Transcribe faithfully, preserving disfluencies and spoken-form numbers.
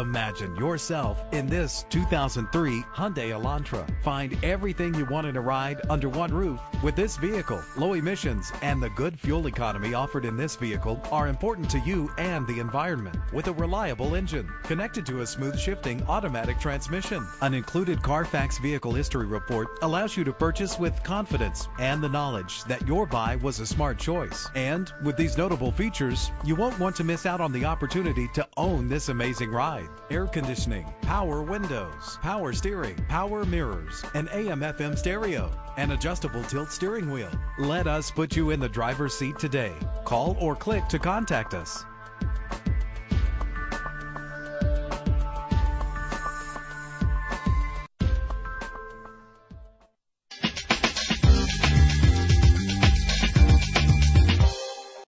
Imagine yourself in this two thousand three Hyundai Elantra. Find everything you want in a ride under one roof with this vehicle. Low emissions and the good fuel economy offered in this vehicle are important to you and the environment. With a reliable engine connected to a smooth shifting automatic transmission, an included Carfax vehicle history report allows you to purchase with confidence and the knowledge that your buy was a smart choice. And with these notable features, you won't want to miss out on the opportunity to own this amazing ride. Air conditioning, power windows, power steering, power mirrors, an A M F M stereo, an adjustable tilt steering wheel. Let us put you in the driver's seat today. Call or click to contact us.